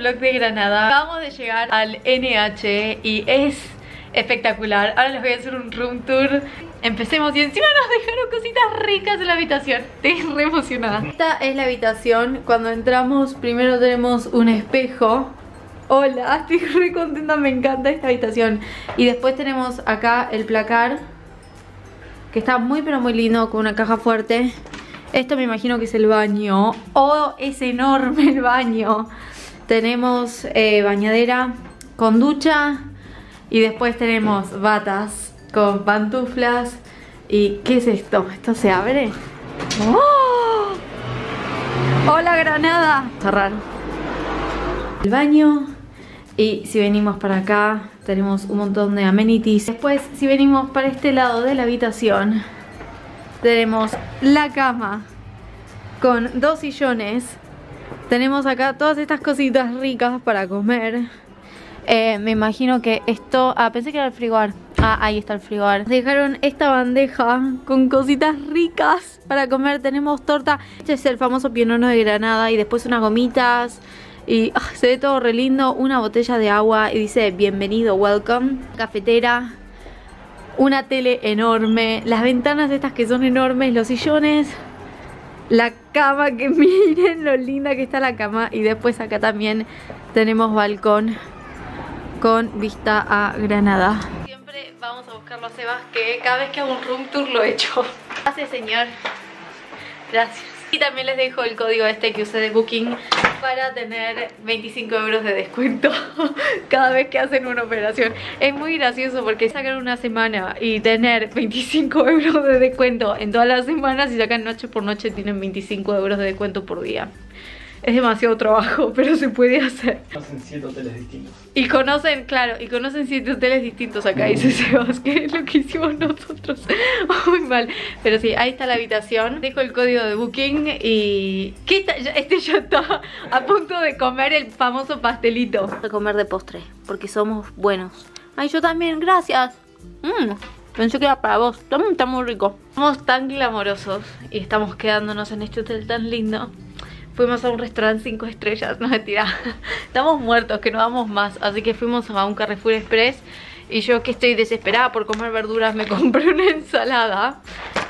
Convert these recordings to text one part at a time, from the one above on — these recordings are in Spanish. vlog de Granada. Acabamos de llegar al NH y es espectacular. Ahora les voy a hacer un room tour. Empecemos, y encima nos dejaron cositas ricas en la habitación. Estoy re emocionada. Esta es la habitación. Cuando entramos primero tenemos un espejo. Hola, estoy re contenta, me encanta esta habitación. Y después tenemos acá el placar, que está muy pero muy lindo, con una caja fuerte. Esto me imagino que es el baño. Oh, es enorme el baño. Tenemos bañadera con ducha. Y después tenemos batas con pantuflas. ¿Y qué es esto? ¿Esto se abre? ¡Oh! ¡Hola, Granada! Cerrar el baño. Y si venimos para acá tenemos un montón de amenities. Después, si venimos para este lado de la habitación, tenemos la cama con dos sillones. Tenemos acá todas estas cositas ricas para comer. Me imagino que esto... Ah, pensé que era el frigobar. Ah, ahí está el frigobar. Dejaron esta bandeja con cositas ricas para comer. Tenemos torta. Este es el famoso pionono de Granada. Y después unas gomitas. Y se ve todo re lindo. Una botella de agua y dice bienvenido, welcome. Cafetera. Una tele enorme, las ventanas estas que son enormes, los sillones, la cama, que miren lo linda que está la cama. Y después acá también tenemos balcón con vista a Granada. Siempre vamos a buscarlo a Sebas, que cada vez que hago un room tour lo echo. Gracias, señor. Gracias. Y también les dejo el código este que usé de Booking para tener 25 € de descuento cada vez que hacen una operación. Es muy gracioso porque sacan una semana y tener 25 € de descuento en todas las semanas. Si sacan noche por noche tienen 25 € de descuento por día. Es demasiado trabajo, pero se puede hacer. Conocen 7 hoteles distintos. Y conocen, claro, y conocen 7 hoteles distintos acá, dice Sebas, que es lo que hicimos nosotros. Muy mal. Pero sí, ahí está la habitación. Dejo el código de Booking y... ¿Qué está? Este ya está a punto de comer el famoso pastelito. Vamos a comer de postre, porque somos buenos. Ay, yo también, gracias. Pensé que era para vos. También está muy rico. Somos tan glamorosos y estamos quedándonos en este hotel tan lindo. Fuimos a un restaurante 5 estrellas, no mentira. Estamos muertos, que no vamos más. Así que fuimos a un Carrefour Express. Y yo, que estoy desesperada por comer verduras, me compré una ensalada.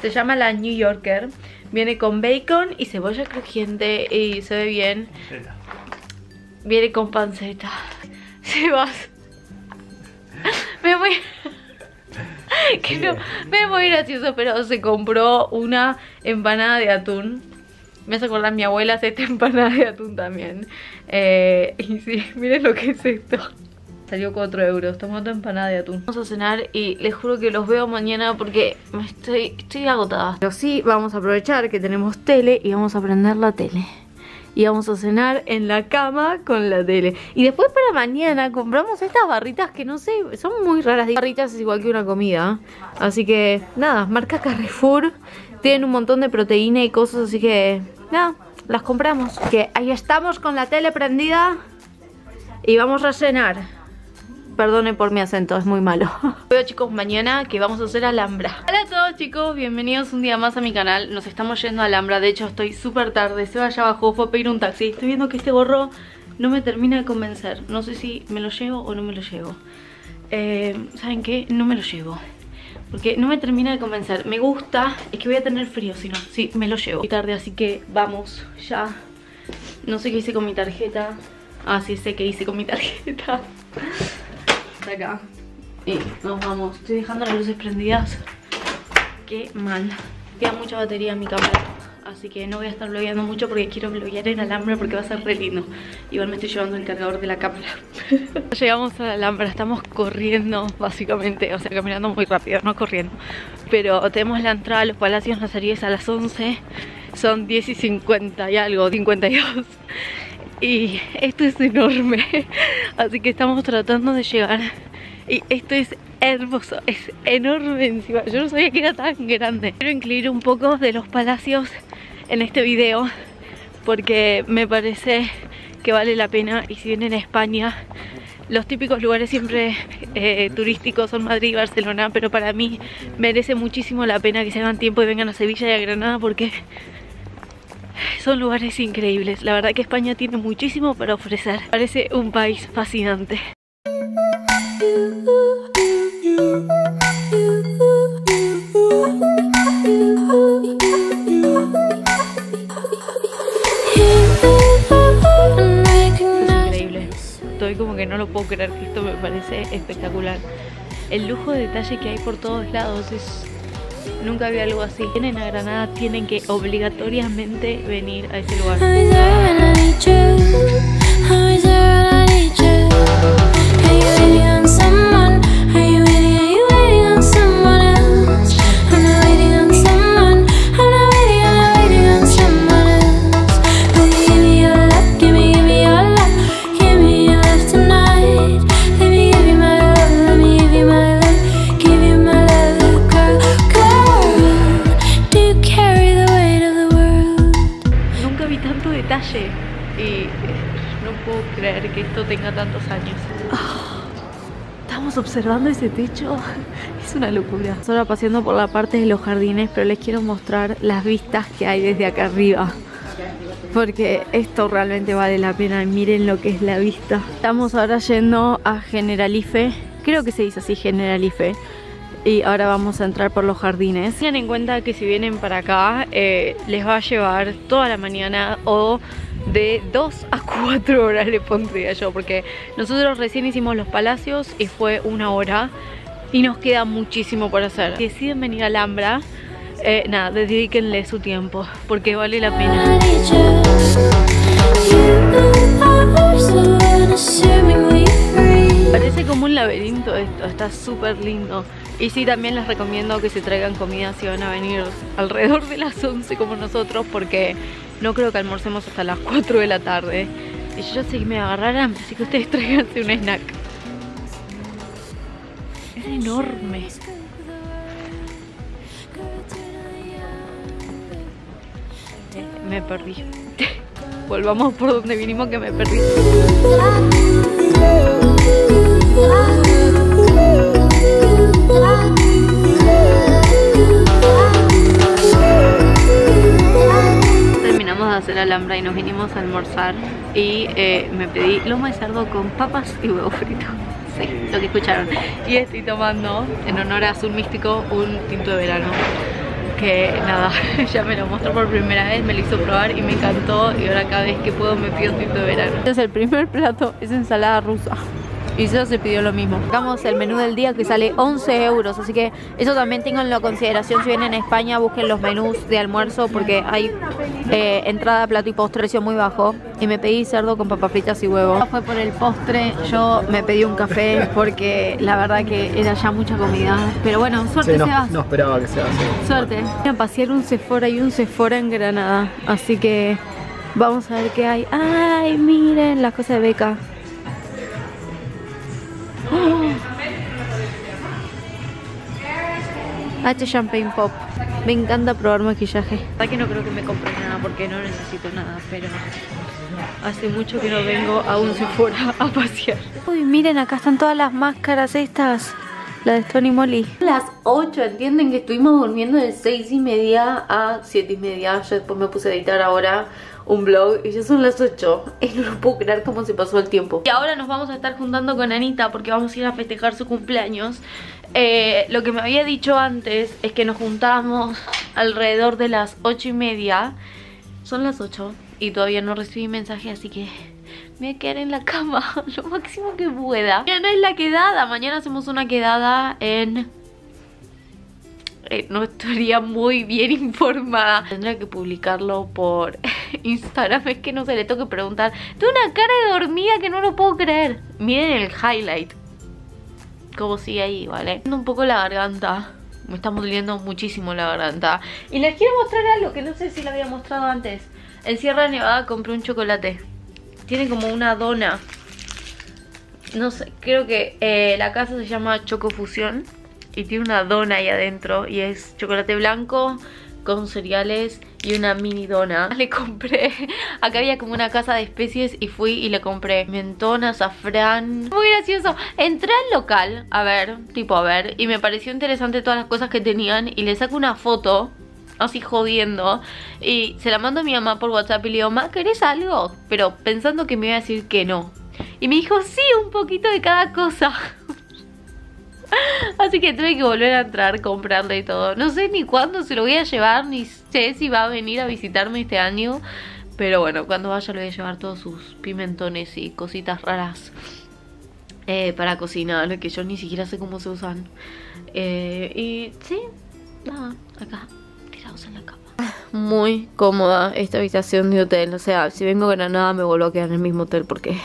Se llama la New Yorker. Viene con bacon y cebolla crujiente y se ve bien. Viene con panceta. Sebas, me voy... que no, me voy gracioso, pero se compró una empanada de atún. Me hace acordar, mi abuela hace esta empanada de atún también. Y sí, miren lo que es esto. Salió 4 €, tomó otra empanada de atún. Vamos a cenar y les juro que los veo mañana porque estoy agotada. Pero sí, vamos a aprovechar que tenemos tele y vamos a prender la tele. Y vamos a cenar en la cama con la tele. Y después para mañana compramos estas barritas que no sé, son muy raras. Barritas es igual que una comida. Así que nada, marca Carrefour. Tienen un montón de proteína y cosas, así que... nada, las compramos. Que ahí estamos con la tele prendida y vamos a cenar. Perdonen por mi acento, es muy malo. Veo, chicos, mañana que vamos a hacer Alhambra. Hola a todos, chicos, bienvenidos un día más a mi canal. Nos estamos yendo a Alhambra, de hecho estoy súper tarde. Seba ya bajó, fue a pedir un taxi. Estoy viendo que este gorro no me termina de convencer. No sé si me lo llevo o no me lo llevo. ¿Saben qué? No me lo llevo. Porque no me termina de convencer. Me gusta, es que voy a tener frío, si no. Sí, me lo llevo. Y tarde, así que vamos ya. No sé qué hice con mi tarjeta. Ah, sí, sé qué hice con mi tarjeta. Está acá. Y nos vamos. Estoy dejando las luces prendidas. Qué mal. Queda mucha batería en mi cámara. Así que no voy a estar vlogueando mucho porque quiero vloguear en Alhambra porque va a ser re lindo. Igual me estoy llevando el cargador de la cámara. Llegamos a Alhambra, estamos corriendo básicamente, o sea, caminando muy rápido, no corriendo. Pero tenemos la entrada a los palacios nazaríes a las 11. Son 10:50 y algo, 52. Y esto es enorme. Así que estamos tratando de llegar. Y esto es hermoso, es enorme encima. Yo no sabía que era tan grande. Quiero incluir un poco de los palacios en este video porque me parece que vale la pena. Y si vienen a España, los típicos lugares siempre turísticos son Madrid y Barcelona, pero para mí merece muchísimo la pena que se hagan tiempo y vengan a Sevilla y a Granada porque Son lugares increíbles. La verdad que España tiene muchísimo para ofrecer. Parece un país fascinante. Estoy como que no lo puedo creer, que esto me parece espectacular. El lujo de detalle que hay por todos lados es... Nunca había algo así. Vienen a Granada, tienen que obligatoriamente venir a ese lugar. Y no puedo creer que esto tenga tantos años. Oh, estamos observando ese techo. Es una locura. Ahora paseando por la parte de los jardines, pero les quiero mostrar las vistas que hay desde acá arriba, porque esto realmente vale la pena. Miren lo que es la vista. Estamos ahora yendo a Generalife. Creo que se dice así, Generalife. Y ahora vamos a entrar por los jardines. Tengan en cuenta que si vienen para acá, les va a llevar toda la mañana, o de 2 a 4 horas le pondría yo, porque nosotros recién hicimos los palacios y fue una hora y nos queda muchísimo por hacer. Si deciden venir a Alhambra, nada, dedíquenle su tiempo porque vale la pena. Parece como un laberinto esto, está súper lindo. Y sí, también les recomiendo que se traigan comida si van a venir alrededor de las 11 como nosotros, porque no creo que almorcemos hasta las 4 de la tarde. Y yo sé que me agarraran, así que ustedes tráiganse un snack. Es enorme. Me perdí. Volvamos por donde vinimos, que me perdí. Terminamos de hacer Alhambra y nos vinimos a almorzar. Y me pedí lomo de cerdo con papas y huevo frito. Sí, lo que escucharon. Y estoy tomando, en honor a Azul Místico, un tinto de verano, que nada, ya me lo mostró por primera vez, me lo hizo probar y me encantó. Y ahora cada vez que puedo me pido tinto de verano. Este es el primer plato, es ensalada rusa. Y eso se pidió lo mismo. Sacamos el menú del día que sale 11 euros. Así que eso también ténganlo en consideración. Si vienen a España, busquen los menús de almuerzo, porque hay entrada, plato y postrecio muy bajo. Y me pedí cerdo con papas fritas y huevo. Fue por el postre. Yo me pedí un café porque la verdad que era ya mucha comida. Pero bueno, suerte, sí, no, Sebas. No esperaba que sea así. Suerte. Voy a pasear un Sephora y un Sephora en Granada. Así que vamos a ver qué hay. Ay, miren las cosas de Beca. Champagne Pop. Me encanta probar maquillaje. La verdad que no creo que me compre nada porque no necesito nada, pero hace mucho que no vengo a un Sephora a pasear. Uy, miren, acá están todas las máscaras estas. La de Tony Moly. Las 8, entienden que estuvimos durmiendo de 6:30 a 7:30. Yo después me puse a editar ahora un vlog y ya son las 8. No lo puedo creer cómo se pasó el tiempo. Y ahora nos vamos a estar juntando con Anita porque vamos a ir a festejar su cumpleaños. Lo que me había dicho antes es que nos juntamos alrededor de las 8:30. Son las 8 y todavía no recibí mensaje, así que... me voy a quedar en la cama lo máximo que pueda. Mañana es la quedada. Mañana hacemos una quedada en... no estaría muy bien informada. Tendría que publicarlo por Instagram. Es que no se le toque preguntar. Tengo una cara de dormida que no lo puedo creer. Miren el highlight, como sigue ahí, ¿vale? Un poco la garganta. Me está doliendo muchísimo la garganta. Y les quiero mostrar algo que no sé si la había mostrado antes. En Sierra Nevada compré un chocolate. Tiene como una dona. No sé, creo que la casa se llama Chocofusión. Y tiene una dona ahí adentro. Y es chocolate blanco con cereales y una mini dona. Le compré. Acá había como una casa de especies y fui y le compré mentón, azafrán. Muy gracioso. Entré al local a ver, y me pareció interesante todas las cosas que tenían. Y le saco una foto así jodiendo. Y se la mando a mi mamá por WhatsApp y le digo, ma, ¿querés algo? Pero pensando que me iba a decir que no. Y me dijo, sí, un poquito de cada cosa. Así que tuve que volver a entrar, comprarle y todo. No sé ni cuándo se lo voy a llevar, ni sé si va a venir a visitarme este año. Pero bueno, cuando vaya le voy a llevar todos sus pimentones y cositas raras para cocinar, que yo ni siquiera sé cómo se usan. Y sí, nada, acá, tirados en la cama. Muy cómoda esta habitación de hotel. O sea, si vengo a Granada me vuelvo a quedar en el mismo hotel porque...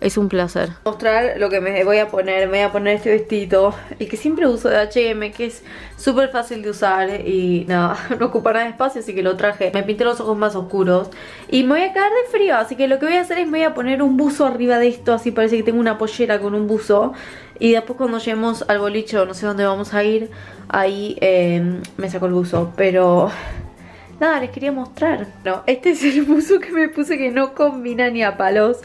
es un placer. Mostrar lo que me voy a poner. Me voy a poner este vestido, el que siempre uso de H&M, que es súper fácil de usar y nada, no ocupa nada de espacio, así que lo traje. Me pinté los ojos más oscuros y me voy a caer de frío, así que lo que voy a hacer es me voy a poner un buzo arriba de esto, así parece que tengo una pollera con un buzo. Y después cuando lleguemos al boliche, no sé dónde vamos a ir, ahí me saco el buzo, pero... nada, les quería mostrar. No, este es el buzo que me puse, que no combina ni a palos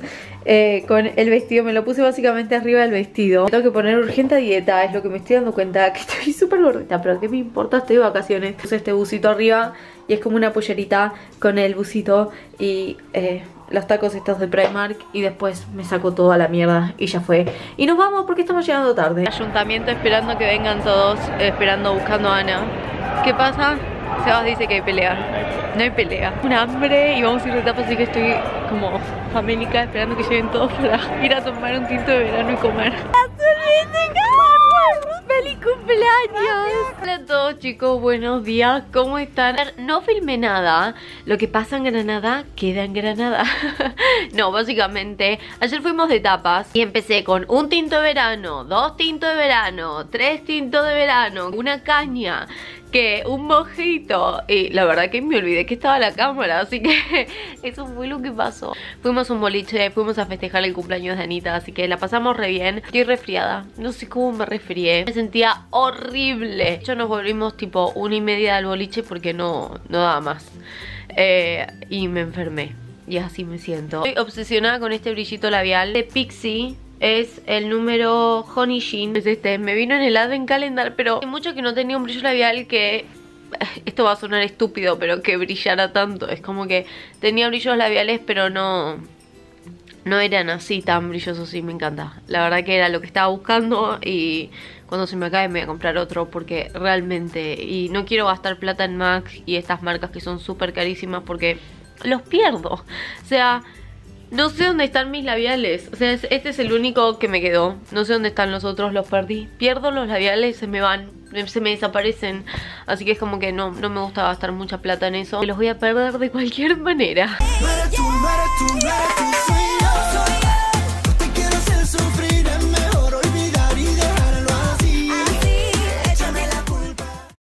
con el vestido. Me lo puse básicamente arriba del vestido. Me tengo que poner urgente a dieta, es lo que me estoy dando cuenta, que estoy súper gordita, pero ¿qué me importa? Estoy de vacaciones. Puse este bucito arriba y es como una pollerita con el bucito y los tacos estos de Primark. Y después me saco toda la mierda y ya fue. Y nos vamos porque estamos llegando tarde. Ayuntamiento esperando que vengan todos, esperando, buscando a Ana. ¿Qué pasa? Sebas dice que hay pelea. No hay pelea. Un hambre y vamos a ir de etapa, así que estoy como famélica esperando que lleguen todos para ir a tomar un tinto de verano y comer. ¡Azul Místico! ¡Feliz cumpleaños! Hola a todos, chicos, buenos días, ¿cómo están? No filmé nada, lo que pasa en Granada queda en Granada. No, básicamente, ayer fuimos de tapas y empecé con un tinto de verano, dos tintos de verano, tres tintos de verano, una caña, que un mojito. Y la verdad que me olvidé que estaba la cámara, así que eso fue lo que pasó. Fuimos a un boliche, fuimos a festejar el cumpleaños de Anita, así que la pasamos re bien. Estoy resfriada, no sé cómo me resfrié, sentía horrible. De hecho nos volvimos tipo 1:30 del boliche porque no daba más y me enfermé. Y así me siento. Estoy obsesionada con este brillito labial de Pixie. Es el número Honey Shine. Es este, me vino en el Advent Calendar, pero hay mucho que no tenía un brillo labial que... esto va a sonar estúpido, pero que brillara tanto. Es como que tenía brillos labiales, pero no eran así tan brillosos y me encanta. La verdad que era lo que estaba buscando y cuando se me acabe me voy a comprar otro porque realmente... y no quiero gastar plata en MAC y estas marcas que son súper carísimas porque los pierdo. O sea, no sé dónde están mis labiales. O sea, este es el único que me quedó. No sé dónde están los otros, los perdí. Pierdo los labiales, se me van, se me desaparecen. Así que es como que no me gusta gastar mucha plata en eso. Los voy a perder de cualquier manera.